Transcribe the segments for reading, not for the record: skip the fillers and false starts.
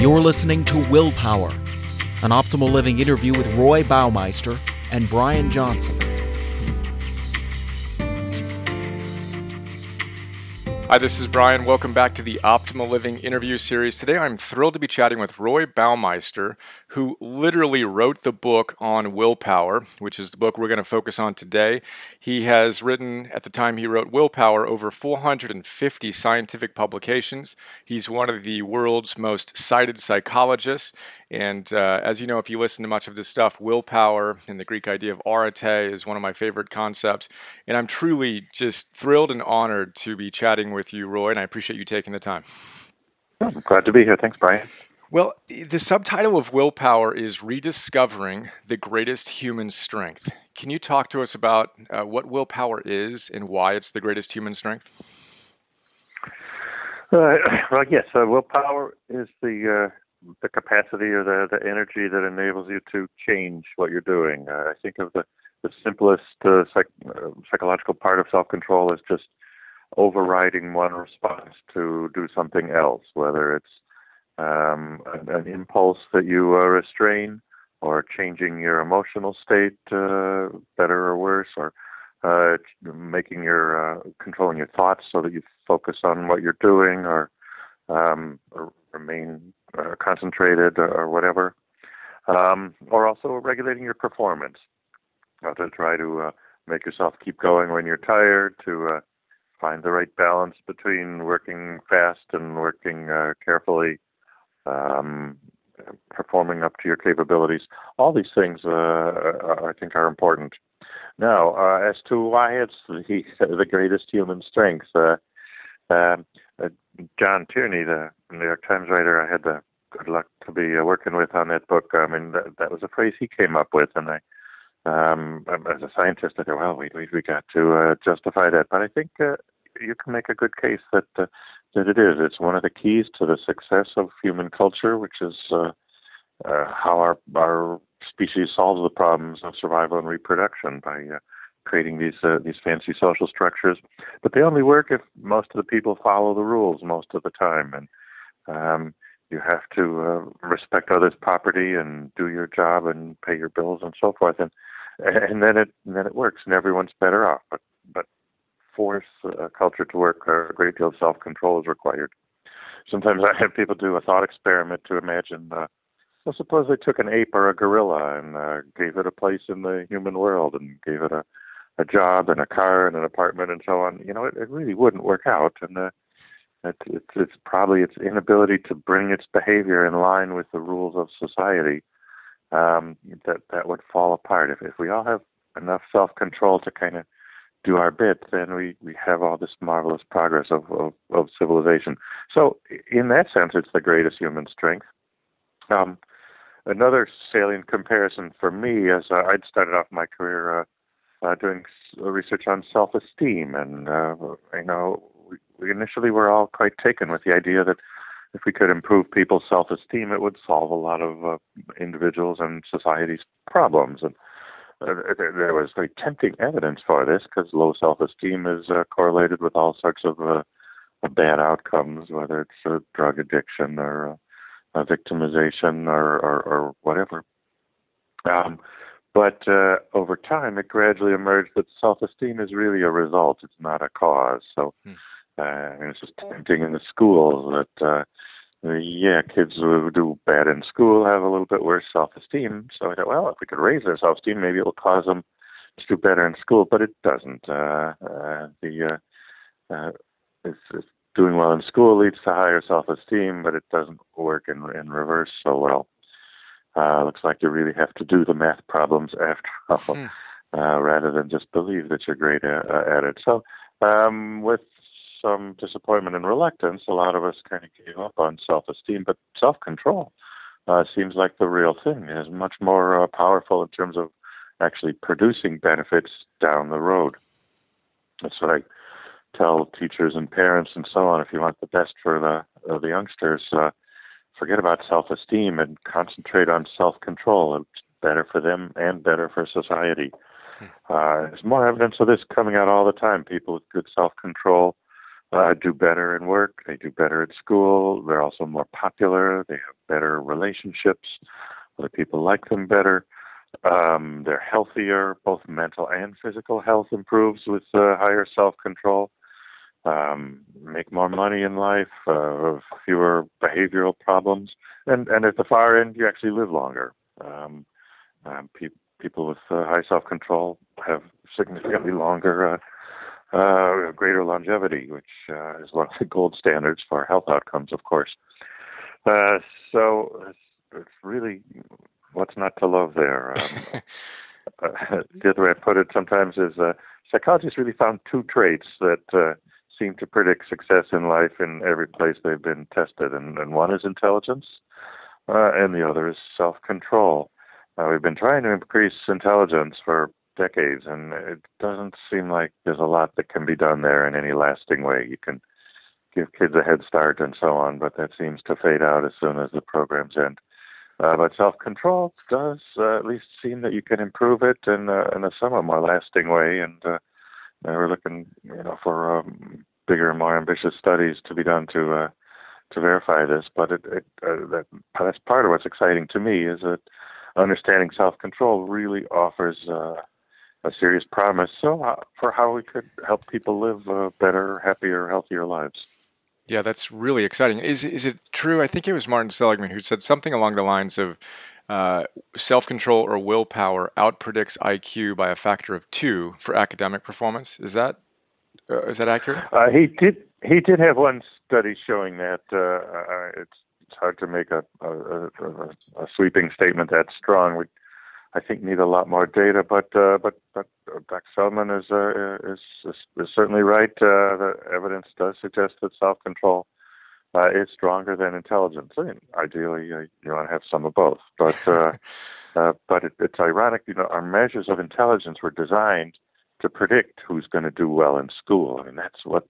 You're listening to Willpower, an Optimal Living interview with Roy Baumeister and Brian Johnson. Hi, this is Brian. Welcome back to the Optimal Living interview series. Today, I'm thrilled to be chatting with Roy Baumeister, who literally wrote the book on willpower, which is the book we're going to focus on today. He has written, at the time he wrote Willpower, over 450 scientific publications. He's one of the world's most cited psychologists. And as you know, if you listen to much of this stuff, willpower and the Greek idea of arete is one of my favorite concepts. And I'm truly just thrilled and honored to be chatting with you, Roy, and I appreciate you taking the time. I'm glad to be here. Thanks, Brian. Well, the subtitle of Willpower is Rediscovering the Greatest Human Strength. Can you talk to us about what willpower is and why it's the greatest human strength? Yes, willpower is the capacity or the energy that enables you to change what you're doing. I think of the simplest psychological part of self-control as just overriding one response to do something else, whether it's an impulse that you restrain, or changing your emotional state, better or worse, or making your controlling your thoughts so that you focus on what you're doing, or remain concentrated, or whatever, or also regulating your performance, to try to make yourself keep going when you're tired, to find the right balance between working fast and working carefully. Performing up to your capabilities. All these things, I think, are important. Now, as to why it's the greatest human strength, John Tierney, the New York Times writer, I had the good luck to be working with on that book. I mean, that was a phrase he came up with, and as a scientist, I thought, well, we got to justify that. But I think you can make a good case that that it is. It's one of the keys to the success of human culture, which is how our species solves the problems of survival and reproduction by creating these fancy social structures. But they only work if most of the people follow the rules most of the time. And you have to respect others' property and do your job and pay your bills and so forth. And then it works, and everyone's better off. But force a culture to work, a great deal of self-control is required. Sometimes I have people do a thought experiment to imagine, well, suppose they took an ape or a gorilla and gave it a place in the human world and gave it a job and a car and an apartment and so on. You know, it really wouldn't work out. And it's probably its inability to bring its behavior in line with the rules of society that would fall apart. If we all have enough self-control to kind of do our bit, then we have all this marvelous progress of civilization. So in that sense, it's the greatest human strength. Another salient comparison for me is I'd started off my career doing research on self-esteem, and you know, we initially were all quite taken with the idea that if we could improve people's self-esteem, it would solve a lot of individuals and society's problems. And there was very tempting evidence for this, because low self-esteem is correlated with all sorts of bad outcomes, whether it's drug addiction or victimization or whatever. But over time, it gradually emerged that self-esteem is really a result. It's not a cause. So and it's just tempting in the schools that, kids who do bad in school have a little bit worse self-esteem. So I thought, well, if we could raise their self-esteem, maybe it will cause them to do better in school. But it doesn't. It's doing well in school leads to higher self-esteem, but it doesn't work in reverse so well. Looks like you really have to do the math problems after all, rather than just believe that you're great at it. So with some disappointment and reluctance, a lot of us kind of gave up on self-esteem, but self-control seems like the real thing. It is much more powerful in terms of actually producing benefits down the road. That's what I tell teachers and parents and so on. If you want the best for the youngsters, forget about self-esteem and concentrate on self-control. It's better for them and better for society. There's more evidence of this coming out all the time. People with good self-control do better in work. They do better at school. They're also more popular. They have better relationships. Other people like them better. They're healthier. Both mental and physical health improves with higher self-control. Make more money in life, fewer behavioral problems. And at the far end, you actually live longer. People with high self-control have significantly longer, greater longevity, which is one of the gold standards for health outcomes, of course. So it's really what's not to love there. The other way I put it sometimes is psychologists really found two traits that seem to predict success in life in every place they've been tested, and one is intelligence, and the other is self-control. We've been trying to increase intelligence for decades, and it doesn't seem like there's a lot that can be done there in any lasting way. You can give kids a head start and so on, but that seems to fade out as soon as the programs end. But self-control does at least seem that you can improve it in a somewhat more lasting way, and we're looking, for bigger, more ambitious studies to be done to verify this. But that's part of what's exciting to me is that understanding self-control really offers a serious promise for how we could help people live better, happier, healthier lives. Yeah, that's really exciting. Is it true? I think it was Martin Seligman who said something along the lines of self-control or willpower outpredicts IQ by a factor of 2 for academic performance. Is that accurate? He did have one study showing that. It's hard to make a sweeping statement that strong. We, I think, need a lot more data. But Dr. Seligman is certainly right. The evidence does suggest that self-control is stronger than intelligence. I mean, ideally, you want to have some of both. But it's ironic. Our measures of intelligence were designed to predict who's going to do well in school. I mean, that's what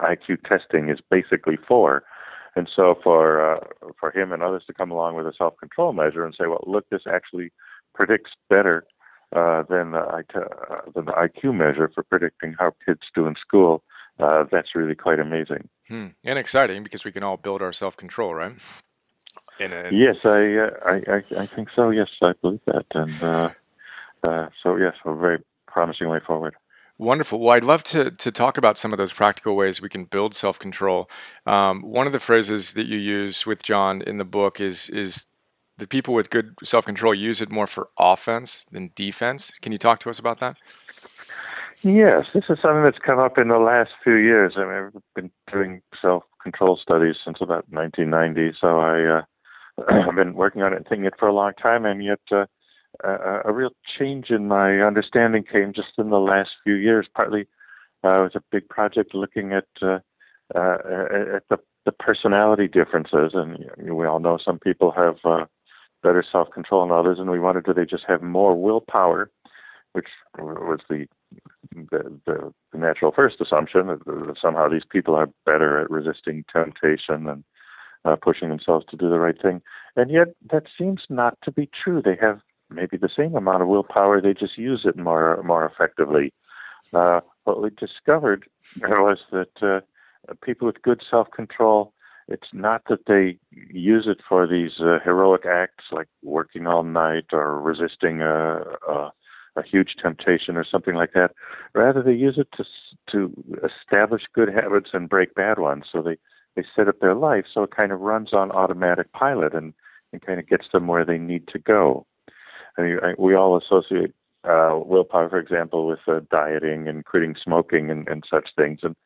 IQ testing is basically for. And so for him and others to come along with a self-control measure and say, well, look, this actually predicts better than the IQ measure for predicting how kids do in school, that's really quite amazing. And exciting, because we can all build our self-control, right? Yes, I think so. Yes, I believe that. And so, yes, a very promising way forward. Wonderful. Well, I'd love to talk about some of those practical ways we can build self-control. One of the phrases that you use with John in the book is the people with good self-control use it more for offense than defense. Can you talk to us about that? Yes, this is something that's come up in the last few years. I mean, I've been doing self-control studies since about 1990, so I've been working on it and thinking it for a long time, and yet a real change in my understanding came just in the last few years. Partly, it was a big project looking at the personality differences, and we all know some people have better self-control than others, and we wondered, do they just have more willpower, which was the natural first assumption, that somehow these people are better at resisting temptation and pushing themselves to do the right thing. And yet that seems not to be true. They have maybe the same amount of willpower, they just use it more effectively. What we discovered was that people with good self-control, it's not that they use it for these heroic acts like working all night or resisting a huge temptation or something like that. Rather, they use it to establish good habits and break bad ones. So they set up their life so it kind of runs on automatic pilot and kind of gets them where they need to go. I mean, we all associate willpower, for example, with dieting and quitting smoking and such things. And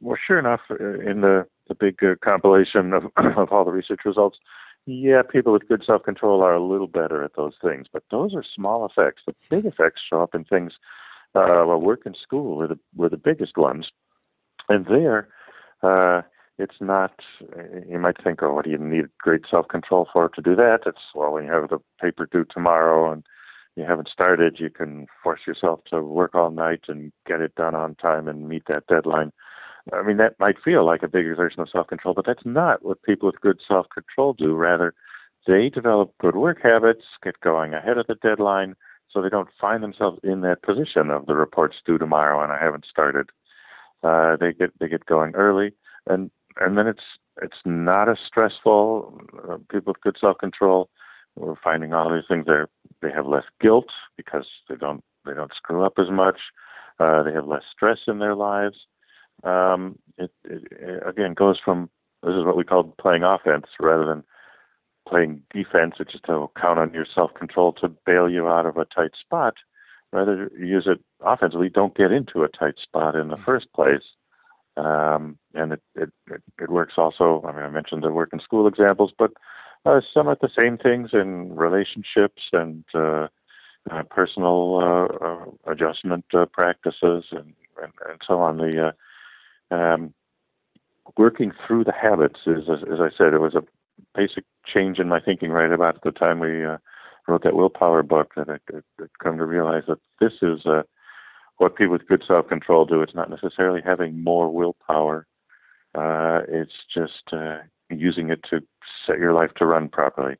well, sure enough, in the big compilation of all the research results, yeah, people with good self-control are a little better at those things. But those are small effects. The big effects show up in things. Well, work and school were the biggest ones. And there, it's not, you might think, oh, what do you need great self-control for to do that? It's, well, when you have the paper due tomorrow and you haven't started, you can force yourself to work all night and get it done on time and meet that deadline. I mean, that might feel like a big exertion of self-control, but that's not what people with good self-control do. Rather, they develop good work habits, get going ahead of the deadline, so they don't find themselves in that position of the report's due tomorrow and I haven't started. They get going early, and then it's not as stressful. People with good self-control, we're finding all these things. They have less guilt because they don't screw up as much. They have less stress in their lives. It again goes from, this is what we call playing offense rather than playing defense, which is to count on your self-control to bail you out of a tight spot. Rather use it offensively. Don't get into a tight spot in the first place. And it works also. I mean, I mentioned the work and school examples, but some of the same things in relationships and personal adjustment practices and so on. The working through the habits is, as I said, it was a basic change in my thinking right about the time we wrote that willpower book, that I'd come to realize that this is what people with good self-control do. It's not necessarily having more willpower. It's just using it to set your life to run properly.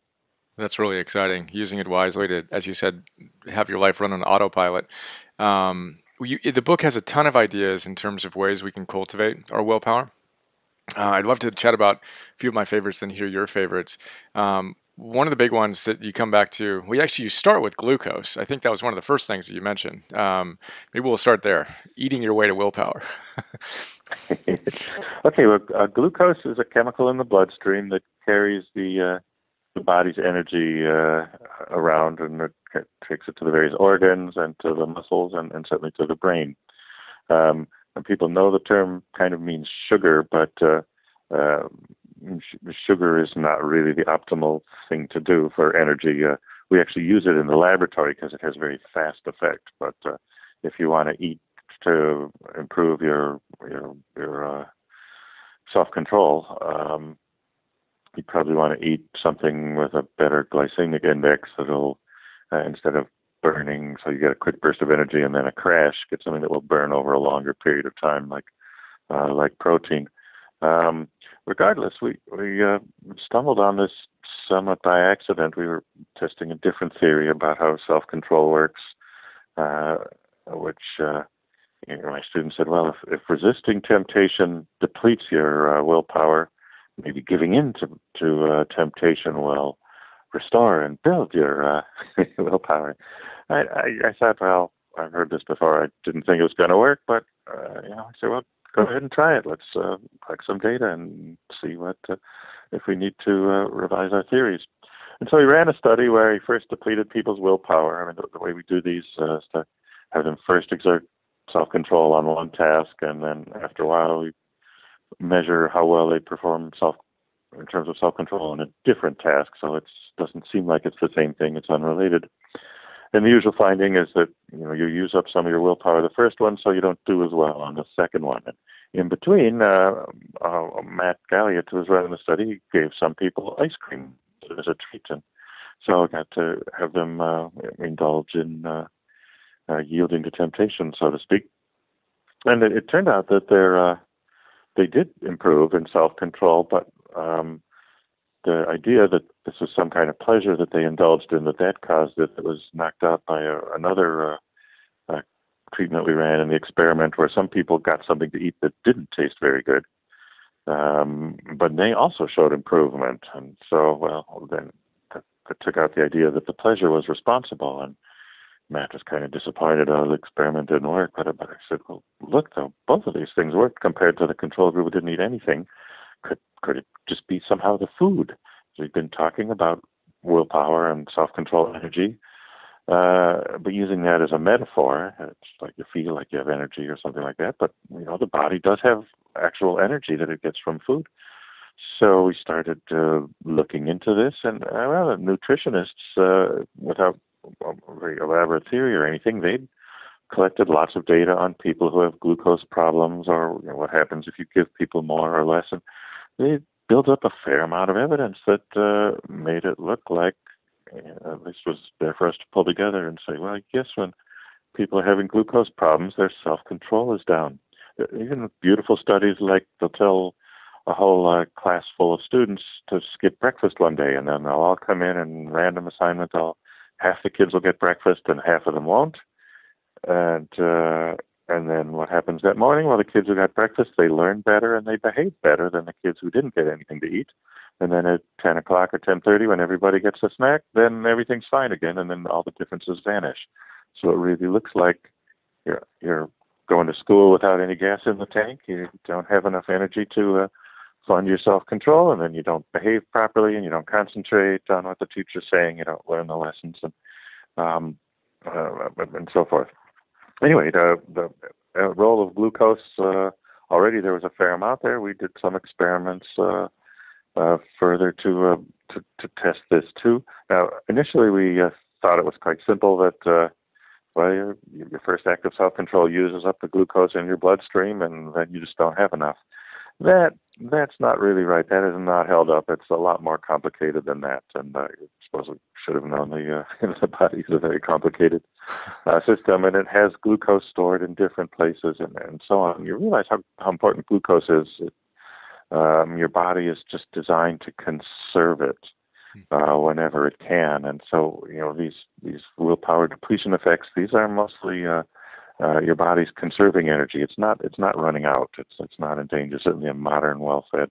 That's really exciting. Using it wisely to, as you said, have your life run on autopilot. The book has a ton of ideas in terms of ways we can cultivate our willpower. I'd love to chat about a few of my favorites and hear your favorites. One of the big ones that you come back to, you start with glucose. I think that was one of the first things that you mentioned. Maybe we'll start there. Eating your way to willpower. Okay, well, glucose is a chemical in the bloodstream that carries the body's energy around, and it takes it to the various organs and to the muscles and certainly to the brain. And people know the term kind of means sugar, but sugar is not really the optimal thing to do for energy. We actually use it in the laboratory because it has very fast effect. But if you want to eat to improve your self-control, you probably want to eat something with a better glycemic index that'll, instead of burning, so you get a quick burst of energy and then a crash, get something that will burn over a longer period of time, like protein. Regardless, we stumbled on this somewhat by accident. We were testing a different theory about how self-control works, which my student said, well, if resisting temptation depletes your willpower, maybe giving in to temptation will restore and build your willpower. I thought, well, I've heard this before. I didn't think it was going to work, but I said, well, go ahead and try it. Let's collect some data and see what if we need to revise our theories. And so we ran a study where we first depleted people's willpower. I mean, the way we do these is to have them first exert self-control on one task, and then after a while we measure how well they perform in terms of self-control on a different task. So it doesn't seem like it's the same thing. It's unrelated. And the usual finding is that you use up some of your willpower the first one, so you don't do as well on the second one. And in between, Matt Galliott, who was running the study, gave some people ice cream as a treat, and so I got to have them indulge in yielding to temptation, so to speak. And it turned out that they did improve in self-control, but the idea that this was some kind of pleasure that they indulged in, that caused it was knocked out by another treatment we ran in the experiment, where some people got something to eat that didn't taste very good, but they also showed improvement. And so, well, then that took out the idea that the pleasure was responsible, and Matt was kind of disappointed how the experiment didn't work. But I said, well, look, though, both of these things worked compared to the control group who didn't eat anything. Could it just be somehow the food? So we've been talking about willpower and self-control energy, but using that as a metaphor. It's like you feel like you have energy or something like that, but the body does have actual energy that it gets from food. So we started looking into this, and nutritionists, without a very elaborate theory or anything, they'd collected lots of data on people who have glucose problems, or what happens if you give people more or less, and they built up a fair amount of evidence that made it look like this was there for us to pull together and say, well, I guess when people are having glucose problems, their self-control is down. Even with beautiful studies, like they'll tell a whole class full of students to skip breakfast one day, and then they'll all come in and random assignment, half the kids will get breakfast and half of them won't. And And then what happens that morning? Well, the kids who got breakfast, they learn better and they behave better than the kids who didn't get anything to eat. And then at 10 o'clock or 10:30, when everybody gets a snack, then everything's fine again, and then all the differences vanish. So it really looks like you're going to school without any gas in the tank. You don't have enough energy to fund your self-control, and then you don't behave properly, and you don't concentrate on what the teacher's saying. You don't learn the lessons, and so forth. Anyway, the role of glucose, already there was a fair amount there. We did some experiments further to test this too. Now, initially we thought it was quite simple that your first act of self-control uses up the glucose in your bloodstream, and then you just don't have enough. That's not really right. That is not held up. It's a lot more complicated than that, and I suppose we should have known the body is a very complicated system, and it has glucose stored in different places and so on. You realize how important glucose is. Your body is just designed to conserve it whenever it can, and so these willpower depletion effects. These are mostly your body's conserving energy. It's not running out. It's not in danger. Certainly, a modern, well-fed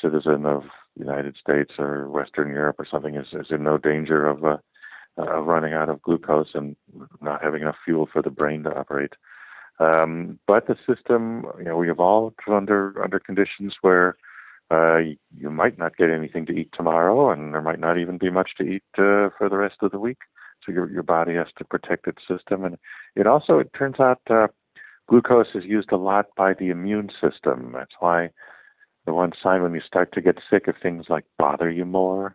citizen of the United States or Western Europe or something is in no danger of running out of glucose and not having enough fuel for the brain to operate. But the system, we evolved under conditions where you might not get anything to eat tomorrow, and there might not even be much to eat for the rest of the week. So your body has to protect its system, and it turns out glucose is used a lot by the immune system. That's why the one sign when you start to get sick, if things like bother you more,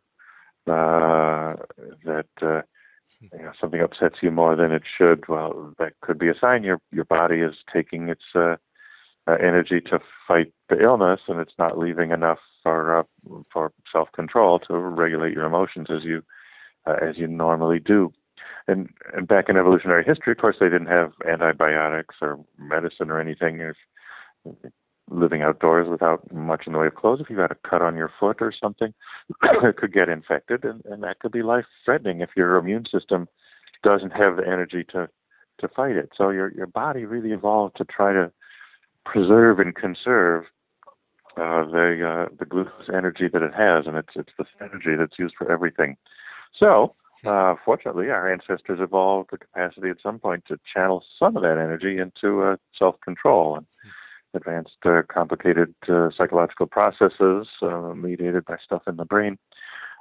something upsets you more than it should, well, that could be a sign your body is taking its energy to fight the illness, and it's not leaving enough for self-control to regulate your emotions as you normally do. And back in evolutionary history, of course, they didn't have antibiotics or medicine or anything. If living outdoors without much in the way of clothes, if you had a cut on your foot or something, it could get infected, and that could be life-threatening if your immune system doesn't have the energy to fight it. So your body really evolved to try to preserve and conserve the glucose energy that it has, and it's this energy that's used for everything. So, fortunately, our ancestors evolved the capacity at some point to channel some of that energy into self-control and advanced, complicated psychological processes mediated by stuff in the brain.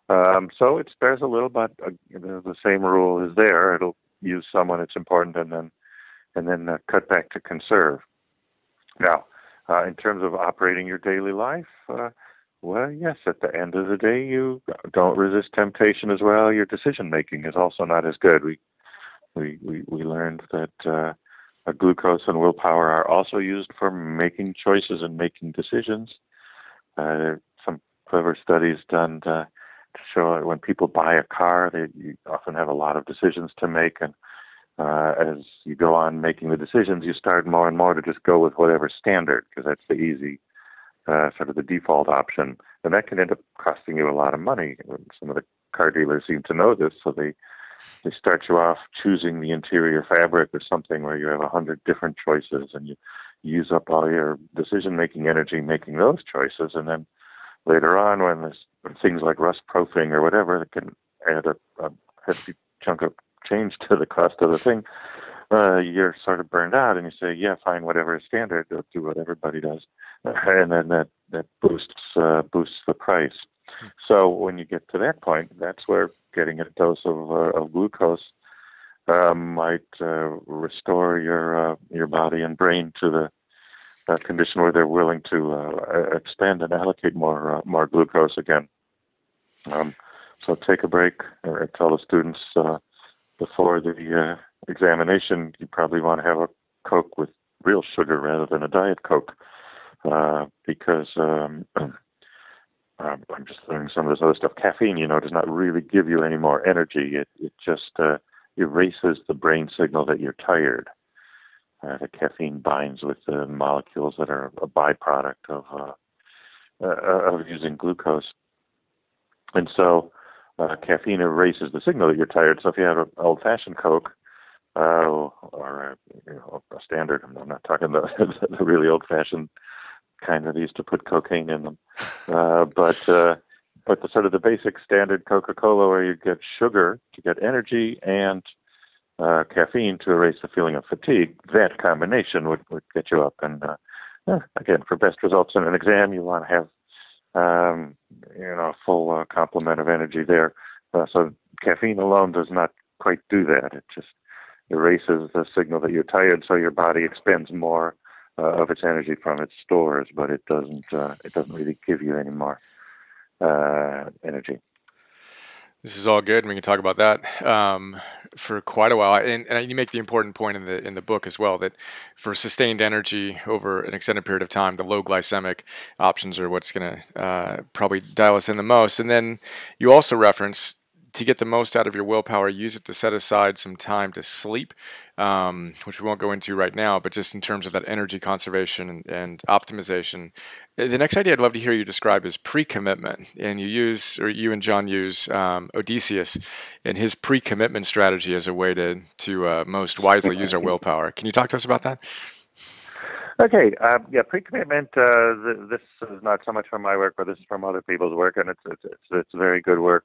So it spares a little, but the same rule is there. It'll use some when it's important, and then cut back to conserve. Now, in terms of operating your daily life, yes, at the end of the day, you don't resist temptation as well. Your decision-making is also not as good. We learned that glucose and willpower are also used for making choices and making decisions. There are some clever studies done to show that when people buy a car, you often have a lot of decisions to make, and as you go on making the decisions, you start more and more to just go with whatever standard, because that's the easy, sort of the default option. And that can end up costing you a lot of money. Some of the car dealers seem to know this, so they start you off choosing the interior fabric or something where you have 100 different choices, and you use up all your decision-making energy making those choices. And then later on, when things like rust-proofing or whatever that can add a hefty chunk of change to the cost of the thing, you're sort of burned out, and you say, yeah, fine, whatever is standard, do what everybody does. And then that boosts the price. So when you get to that point, that's where getting a dose of glucose might restore your body and brain to the condition where they're willing to expend and allocate more glucose again. So take a break. I tell the students before the examination, you probably want to have a Coke with real sugar rather than a Diet Coke, because I'm just learning some of this other stuff. Caffeine, does not really give you any more energy. It just erases the brain signal that you're tired. The caffeine binds with the molecules that are a byproduct of using glucose. And so caffeine erases the signal that you're tired. So if you have an old-fashioned Coke, or a standard. I'm not talking about the really old-fashioned kind that used to put cocaine in them, but the sort of the basic standard Coca-Cola, where you get sugar to get energy and caffeine to erase the feeling of fatigue. That combination would get you up, and again, for best results in an exam, you want to have a full complement of energy there. So caffeine alone does not quite do that. It just erases the signal that you're tired, so your body expends more of its energy from its stores, but it doesn't really give you any more energy. This is all good, and we can talk about that for quite a while. And you make the important point in the book as well, that for sustained energy over an extended period of time, the low glycemic options are what's going to probably dial us in the most. And then you also reference, to get the most out of your willpower, use it to set aside some time to sleep, which we won't go into right now, but just in terms of that energy conservation and optimization. The next idea I'd love to hear you describe is pre-commitment. And you and John use Odysseus and his pre-commitment strategy as a way to most wisely use our willpower. Can you talk to us about that? Okay. Pre-commitment, this is not so much from my work, but this is from other people's work, and it's very good work.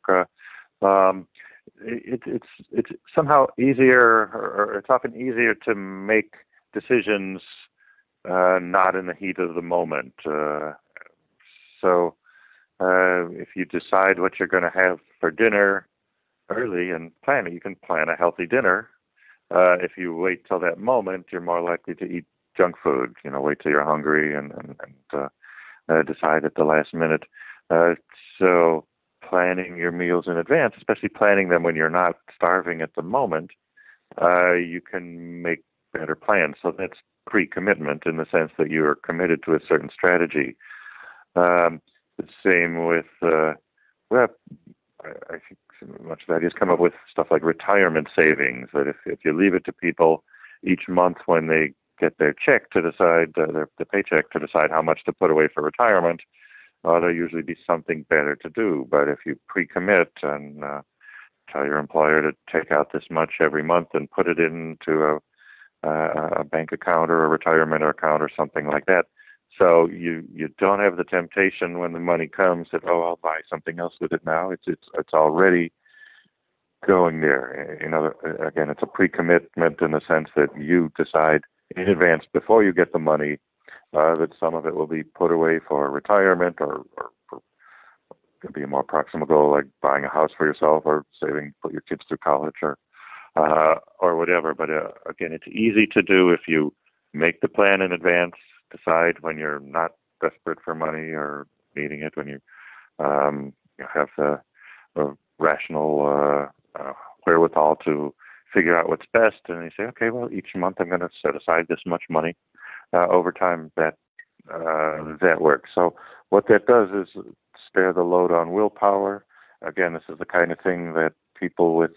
It's somehow easier, or it's often easier to make decisions not in the heat of the moment. So if you decide what you're going to have for dinner early and plan it, you can plan a healthy dinner. If you wait till that moment, you're more likely to eat junk food. Wait till you're hungry and decide at the last minute. So planning your meals in advance, especially planning them when you're not starving at the moment, you can make better plans. So that's pre-commitment in the sense that you are committed to a certain strategy. The same with, I think much of that is come up with stuff like retirement savings, that if you leave it to people each month when they get their check to decide, their paycheck to decide how much to put away for retirement, there'll usually be something better to do. But if you pre-commit and tell your employer to take out this much every month and put it into a bank account or a retirement account or something like that, so you don't have the temptation when the money comes that, I'll buy something else with it now. It's already going there. Again, it's a pre-commitment in the sense that you decide in advance before you get the money that some of it will be put away for retirement, or could be a more proximal goal like buying a house for yourself, or saving to put your kids through college, or whatever. But again, it's easy to do if you make the plan in advance, decide when you're not desperate for money or needing it, when you have the rational wherewithal to figure out what's best, and you say, okay, well, each month I'm going to set aside this much money. Over time, that works. So what that does is spare the load on willpower. Again, this is the kind of thing that people with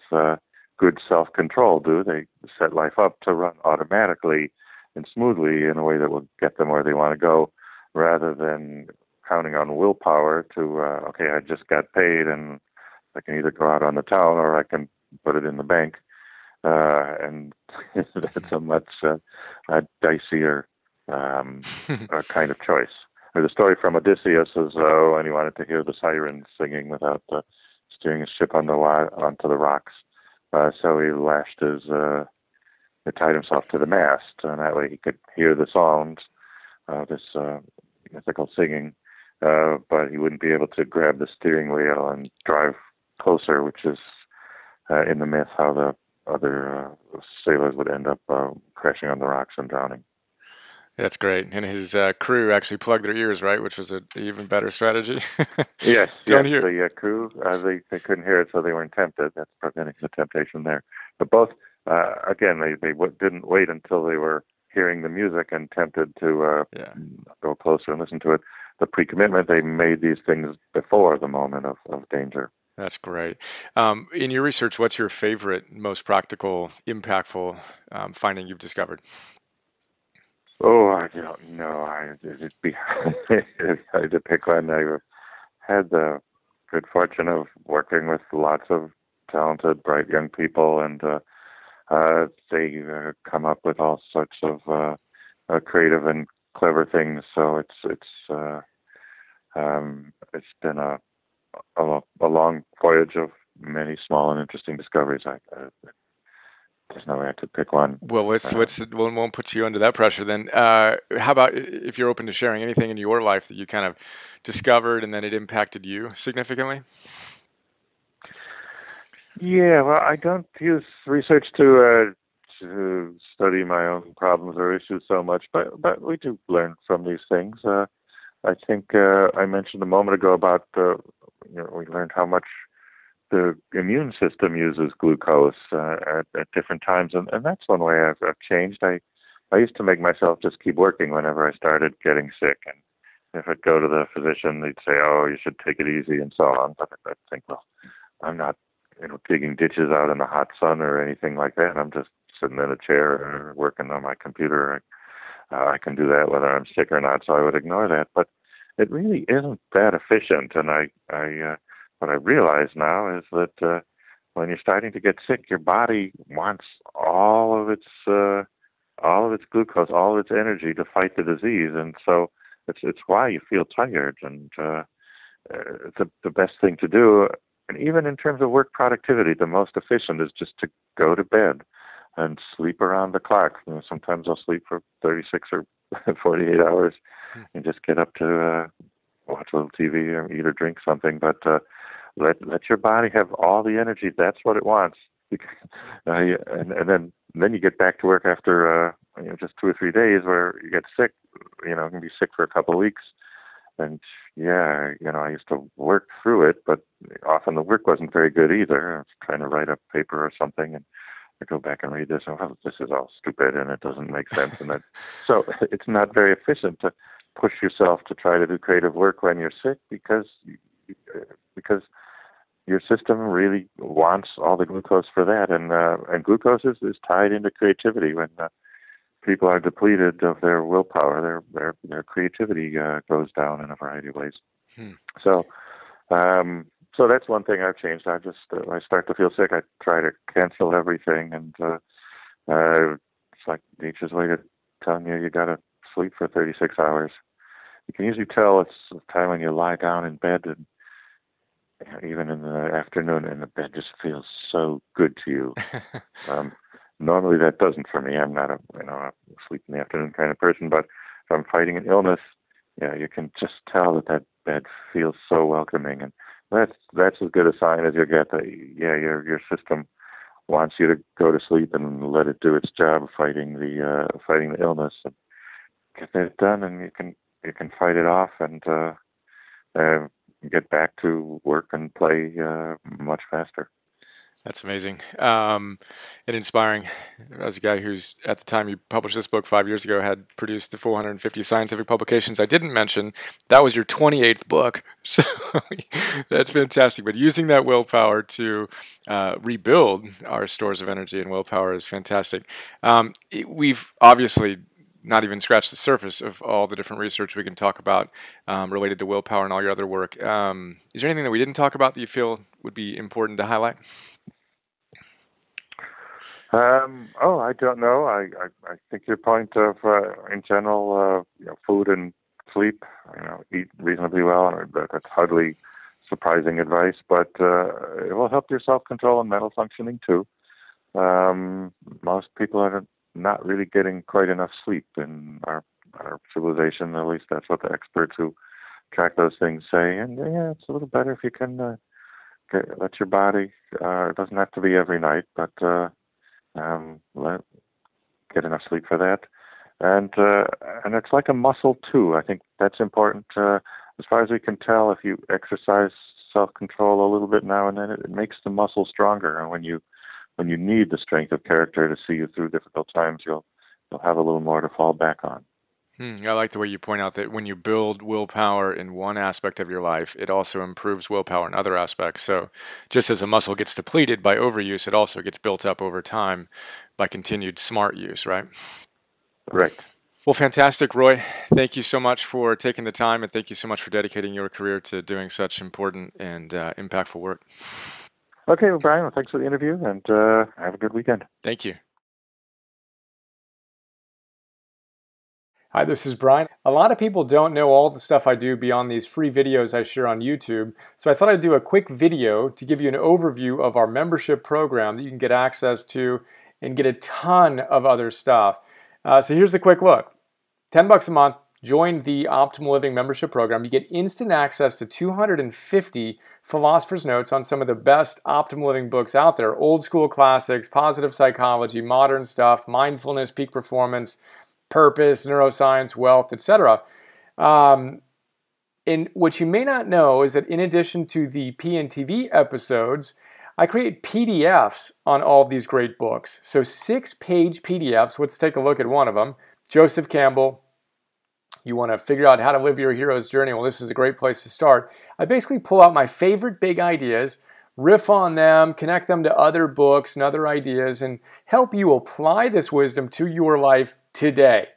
good self-control do. They set life up to run automatically and smoothly in a way that will get them where they want to go, rather than counting on willpower to, I just got paid and I can either go out on the town or I can put it in the bank. And that's a much dicier kind of choice. The story from Odysseus is, when he wanted to hear the sirens singing without steering his ship onto the rocks, so he lashed he tied himself to the mast, and that way he could hear the sounds, this mythical singing, but he wouldn't be able to grab the steering wheel and drive closer, which is in the myth how the other sailors would end up crashing on the rocks and drowning. That's great. And his crew actually plugged their ears, right? Which was an even better strategy. Yes. Hear. The crew, they couldn't hear it, so they weren't tempted. That's preventing the temptation there. But both, again, they didn't wait until they were hearing the music and tempted to go closer and listen to it. The pre-commitment, they made these things before the moment of danger. That's great. In your research, what's your favorite, most practical, impactful finding you've discovered? Oh, I don't know. I had to pick one. I had the good fortune of working with lots of talented, bright young people, and They come up with all sorts of creative and clever things. So it's been a long voyage of many small and interesting discoveries. There's no way I could pick one. Well, we won't put you under that pressure then. How about if you're open to sharing anything in your life that you kind of discovered and then it impacted you significantly? Yeah, well, I don't use research to study my own problems or issues so much, but we do learn from these things. I think I mentioned a moment ago about we learned how much the immune system uses glucose at different times, and that's one way I've changed. I used to make myself just keep working whenever I started getting sick, and if I'd go to the physician, they'd say, "Oh, you should take it easy," and so on. But I'd think, well, I'm not digging ditches out in the hot sun or anything like that. I'm just sitting in a chair or working on my computer. I can do that whether I'm sick or not, so I would ignore that. But it really isn't that efficient, and what I realize now is that when you're starting to get sick, your body wants all of its glucose, all of its energy to fight the disease, and so it's why you feel tired. And the best thing to do, and even in terms of work productivity, the most efficient is just to go to bed and sleep around the clock. You know, sometimes I'll sleep for 36 or 48 hours and just get up to watch a little TV or eat or drink something, but let your body have all the energy. That's what it wants. and then you get back to work after just 2 or 3 days where you get sick. You can be sick for a couple of weeks. And I used to work through it, but often the work wasn't very good either. I was trying to write a paper or something, and I go back and read this, and this is all stupid, and it doesn't make sense. And so it's not very efficient to push yourself to try to do creative work when you're sick, because your system really wants all the glucose for that. And glucose is tied into creativity. When people are depleted of their willpower, their creativity goes down in a variety of ways. So that's one thing I've changed. I just when I start to feel sick, I try to cancel everything, and it's like nature's way to telling you got to sleep for 36 hours. You can usually tell it's the time when you lie down in bed, and even in the afternoon, and the bed just feels so good to you. Normally that doesn't for me. I'm not a sleep in the afternoon kind of person, but if I'm fighting an illness, you can just tell that bed feels so welcoming, and that's as good a sign as you'll get that your system wants you to go to sleep and let it do its job fighting the illness. And get that done, and you can fight it off, and get back to work and play much faster. That's amazing and inspiring. I was a guy who's, at the time you published this book 5 years ago, had produced the 450 scientific publications I didn't mention. That was your 28th book. So that's fantastic. But using that willpower to rebuild our stores of energy and willpower is fantastic. We've obviously not even scratched the surface of all the different research we can talk about related to willpower and all your other work. Is there anything that we didn't talk about that you feel would be important to highlight? I don't know. I think your point of, in general, food and sleep, eat reasonably well, that's hardly surprising advice, but it will help your self-control and mental functioning too. Most people are not really getting quite enough sleep in our civilization. At least that's what the experts who track those things say. And it's a little better if you can let your body, it doesn't have to be every night, but get enough sleep for that. And it's like a muscle too. I think that's important. As far as we can tell, if you exercise self-control a little bit now and then, it makes the muscle stronger. And when you need the strength of character to see you through difficult times, you'll have a little more to fall back on. I like the way you point out that when you build willpower in one aspect of your life, it also improves willpower in other aspects. So just as a muscle gets depleted by overuse, it also gets built up over time by continued smart use, right? Correct. Well, fantastic, Roy. Thank you so much for taking the time, and thank you so much for dedicating your career to doing such important and impactful work. Okay, well, Brian, well, thanks for the interview, and have a good weekend. Thank you. Hi, this is Brian. A lot of people don't know all the stuff I do beyond these free videos I share on YouTube, so I thought I'd do a quick video to give you an overview of our membership program that you can get access to and get a ton of other stuff. So here's a quick look. $10 a month, join the Optimal Living membership program. You get instant access to 250 Philosopher's Notes on some of the best Optimal Living books out there. Old school classics, positive psychology, modern stuff, mindfulness, peak performance, purpose, neuroscience, wealth, etc. And what you may not know is that in addition to the PNTV episodes, I create PDFs on all of these great books. So 6-page PDFs. Let's take a look at one of them. Joseph Campbell. You want to figure out how to live your hero's journey. Well, this is a great place to start. I basically pull out my favorite big ideas, riff on them, connect them to other books and other ideas, and help you apply this wisdom to your life today.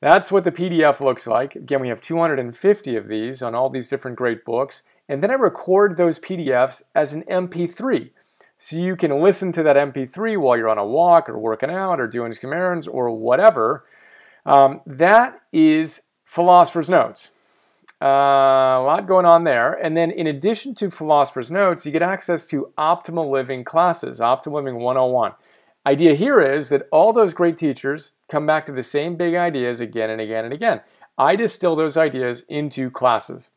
That's what the PDF looks like. Again, we have 250 of these on all these different great books, and then I record those PDFs as an MP3. So you can listen to that MP3 while you're on a walk or working out or doing some errands or whatever. That is Philosopher's Notes. A lot going on there. And then in addition to Philosopher's Notes, you get access to Optimal Living classes, Optimal Living 101. Idea here is that all those great teachers come back to the same big ideas again and again and again. I distill those ideas into classes.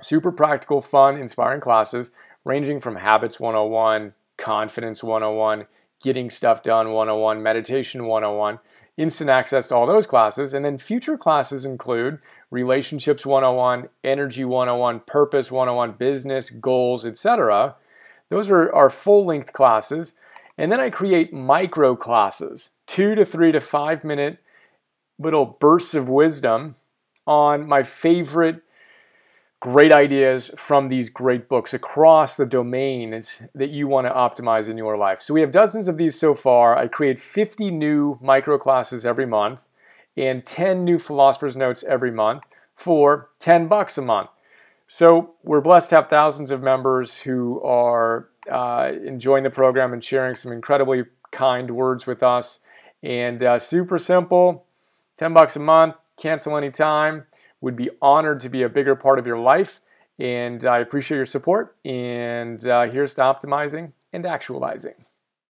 Super practical, fun, inspiring classes ranging from Habits 101, Confidence 101, Getting Stuff Done 101, Meditation 101. Instant access to all those classes. And then future classes include Relationships 101, Energy 101, Purpose 101, Business, Goals, etc. Those are our full-length classes. And then I create micro classes, 2 to 3 to 5 minute little bursts of wisdom on my favorite great ideas from these great books across the domains that you want to optimize in your life. So we have dozens of these so far. I create 50 new micro classes every month and 10 new Philosopher's Notes every month for $10 a month. So we're blessed to have thousands of members who are enjoying the program and sharing some incredibly kind words with us. And super simple, $10 a month, cancel anytime. Would be honored to be a bigger part of your life, and I appreciate your support, and here's to optimizing and actualizing.